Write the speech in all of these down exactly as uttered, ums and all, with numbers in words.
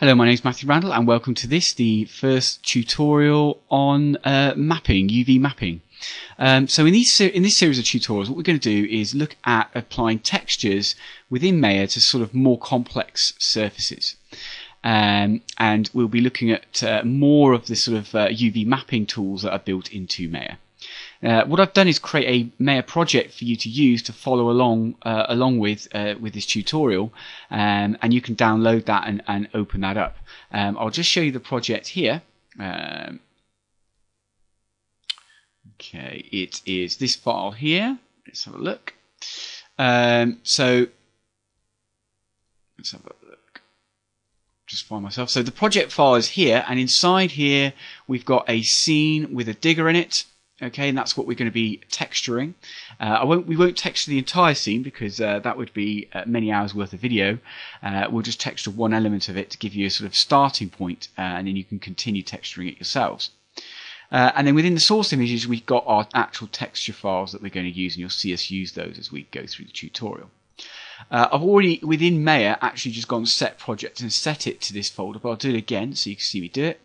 Hello, my name is Matthew Randall and welcome to this, the first tutorial on uh, mapping, U V mapping. Um, so in, these, in this series of tutorials, what we're going to do is look at applying textures within Maya to sort of more complex surfaces. Um, and we'll be looking at uh, more of the sort of uh, U V mapping tools that are built into Maya. Uh, what I've done is create a Maya project for you to use to follow along uh, along with uh, with this tutorial, um, and you can download that and, and open that up. Um, I'll just show you the project here. Um, okay, it is this file here. Let's have a look. Um, so let's have a look. Just find myself. So the project file is here, and inside here we've got a scene with a digger in it. Okay, and that's what we're going to be texturing. Uh, I won't, we won't texture the entire scene because uh, that would be uh, many hours worth of video. Uh, we'll just texture one element of it to give you a sort of starting point, uh, and then you can continue texturing it yourselves. Uh, and then within the source images, we've got our actual texture files that we're going to use, and you'll see us use those as we go through the tutorial. Uh, I've already, within Maya, actually just gone set project and set it to this folder, but I'll do it again so you can see me do it.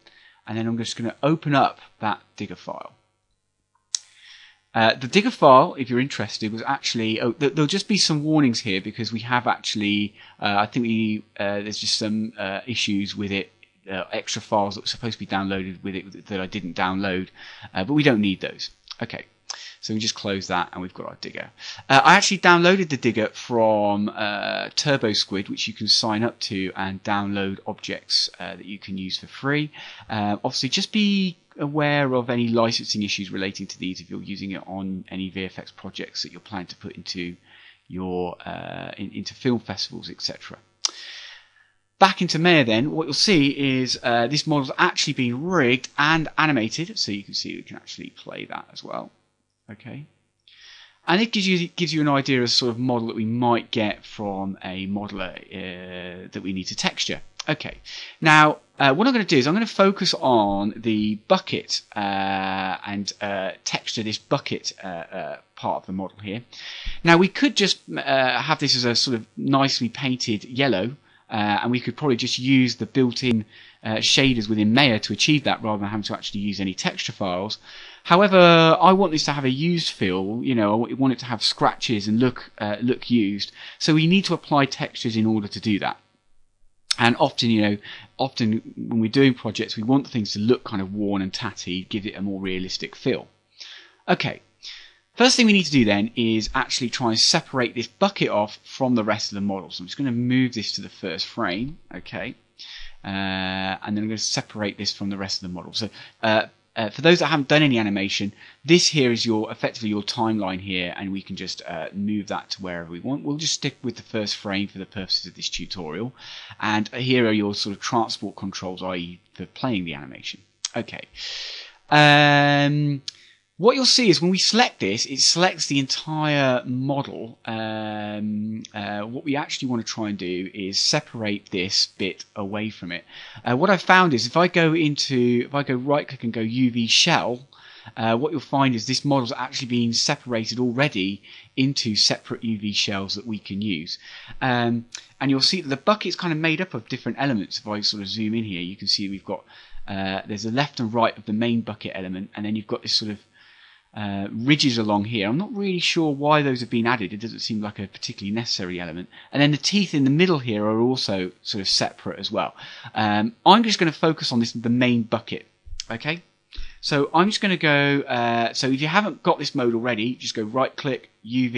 And then I'm just going to open up that digger file. Uh, the digger file, if you're interested, was actually... Oh, th there'll just be some warnings here because we have actually... Uh, I think we, uh, there's just some uh, issues with it, uh, extra files that were supposed to be downloaded with it that I didn't download, uh, but we don't need those. Okay, so we just close that and we've got our digger. Uh, I actually downloaded the digger from uh, TurboSquid, which you can sign up to and download objects uh, that you can use for free. Uh, obviously, just be... aware of any licensing issues relating to these if you're using it on any V F X projects that you're planning to put into your uh, in, into film festivals, et cetera. Back into Maya then, what you'll see is uh, this model's actually been rigged and animated, so you can see we can actually play that as well. Okay, and it gives you it gives you an idea of sort of model that we might get from a modeler uh, that we need to texture. Okay, now uh, what I'm going to do is I'm going to focus on the bucket uh, and uh, texture this bucket uh, uh, part of the model here. Now we could just uh, have this as a sort of nicely painted yellow, uh, and we could probably just use the built-in uh, shaders within Maya to achieve that rather than having to actually use any texture files. However, I want this to have a used feel, you know, I want it to have scratches and look, uh, look used, so we need to apply textures in order to do that. And often, you know, often when we're doing projects, we want things to look kind of worn and tatty, give it a more realistic feel. Okay, first thing we need to do then is actually try and separate this bucket off from the rest of the model. So I'm just going to move this to the first frame, okay, uh, and then I'm going to separate this from the rest of the model. So uh, uh, for those that haven't done any animation, this here is your effectively your timeline here, and we can just uh, move that to wherever we want. We'll just stick with the first frame for the purposes of this tutorial, and here are your sort of transport controls, that is for playing the animation. Okay, um, what you'll see is when we select this, it selects the entire model. Um, uh, what we actually want to try and do is separate this bit away from it. Uh, what I've found is if I go into, if I go right click and go U V shell, uh, what you'll find is this model's actually been separated already into separate U V shells that we can use. Um, and you'll see that the bucket's kind of made up of different elements. If I sort of zoom in here, you can see we've got, uh, there's a left and right of the main bucket element, and then you've got this sort of Uh, ridges along here. I'm not really sure why those have been added. It doesn't seem like a particularly necessary element. And then the teeth in the middle here are also sort of separate as well. Um, I'm just going to focus on this the main bucket. Okay. So I'm just going to go. Uh, so if you haven't got this mode already, just go right click U V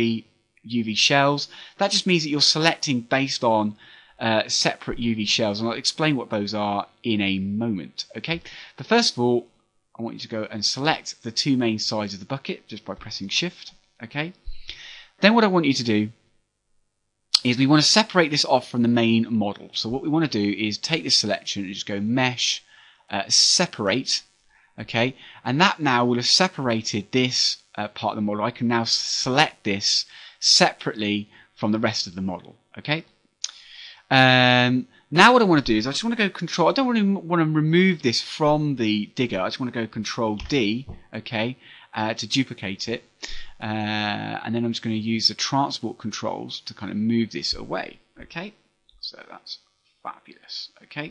U V shells. That just means that you're selecting based on uh, separate U V shells, and I'll explain what those are in a moment. Okay. But first of all, I want you to go and select the two main sides of the bucket just by pressing shift. Okay. Then what I want you to do is we want to separate this off from the main model. So what we want to do is take this selection and just go mesh, uh, separate. Okay. And that now will have separated this uh, part of the model. I can now select this separately from the rest of the model. Okay. Um, Now what I want to do is I just want to go control, I don't really want to remove this from the digger, I just want to go control D, okay, uh, to duplicate it, uh, and then I'm just going to use the transport controls to kind of move this away, okay, so that's fabulous, okay,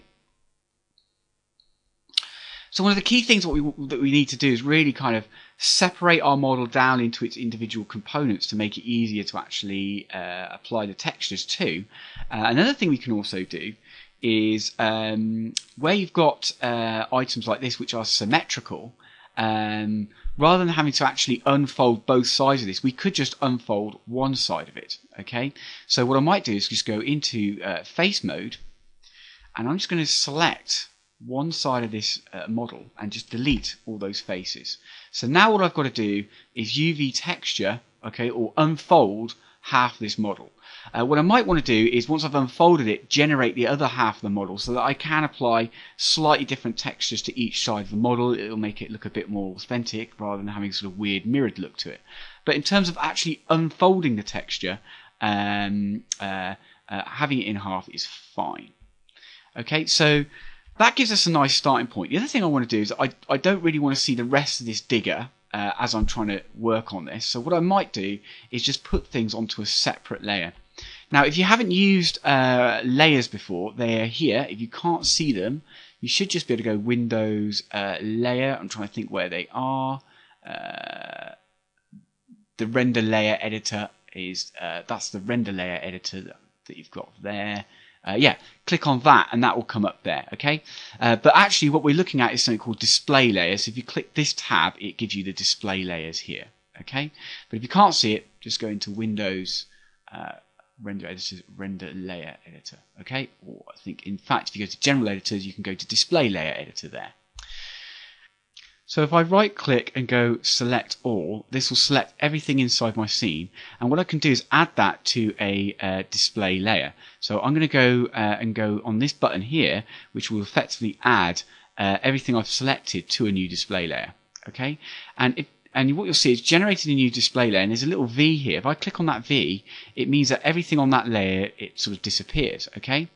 So one of the key things what we, that we need to do is really kind of separate our model down into its individual components to make it easier to actually uh, apply the textures to. Uh, another thing we can also do is um, where you've got uh, items like this which are symmetrical, um, rather than having to actually unfold both sides of this, we could just unfold one side of it. Okay. So what I might do is just go into uh, face mode, and I'm just going to select one side of this uh, model and just delete all those faces. So now what I've got to do is U V texture, okay, or unfold half this model. Uh, what I might want to do is, once I've unfolded it, generate the other half of the model so that I can apply slightly different textures to each side of the model. It'll make it look a bit more authentic rather than having sort of weird mirrored look to it. But in terms of actually unfolding the texture, um, uh, uh, having it in half is fine. Okay, so that gives us a nice starting point. The other thing I want to do is I, I don't really want to see the rest of this digger uh, as I'm trying to work on this. So what I might do is just put things onto a separate layer. Now, if you haven't used uh, layers before, they are here. If you can't see them, you should just be able to go Windows, uh, Layer. I'm trying to think where they are. Uh, the Render Layer Editor is, uh, that's the Render Layer Editor that, that you've got there. Uh, yeah, click on that and that will come up there, okay? Uh, but actually what we're looking at is something called display layers. So if you click this tab, it gives you the display layers here, okay? But if you can't see it, just go into Windows, uh, Render Editor, Render Layer Editor, okay? Or I think, in fact, if you go to General Editors, you can go to Display Layer Editor there. So if I right click and go select all, this will select everything inside my scene, and what I can do is add that to a uh, display layer. So I'm going to go uh, and go on this button here, which will effectively add uh, everything I've selected to a new display layer. Okay, and if and what you'll see is generated a new display layer, and there's a little V here. If I click on that V, it means that everything on that layer, it sort of disappears. Okay.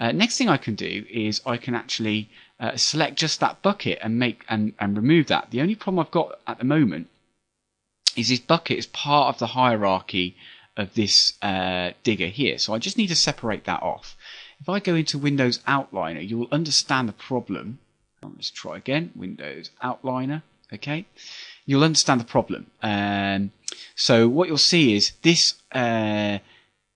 Uh, next thing I can do is I can actually uh, select just that bucket and make and, and remove that. The only problem I've got at the moment is this bucket is part of the hierarchy of this uh, digger here, so I just need to separate that off. If I go into Windows Outliner, you will understand the problem. Let's try again, Windows Outliner. Okay, you'll understand the problem. Um, so what you'll see is this uh,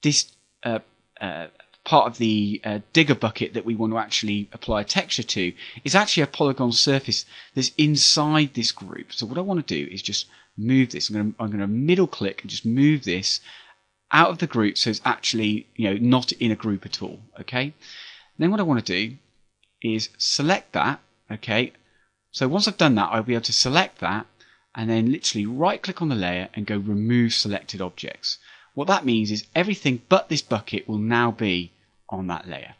this uh, uh, part of the uh, digger bucket that we want to actually apply texture to is actually a polygon surface that's inside this group. So what I want to do is just move this. I'm going to, I'm going to middle click and just move this out of the group so it's actually, you know, not in a group at all. Okay. Then what I want to do is select that. Okay. So once I've done that, I'll be able to select that and then literally right click on the layer and go remove selected objects. What that means is everything but this bucket will now be on that layer.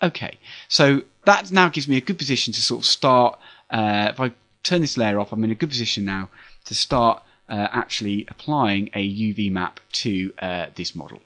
Okay, so that now gives me a good position to sort of start. Uh, if I turn this layer off, I'm in a good position now to start uh, actually applying a U V map to uh, this model.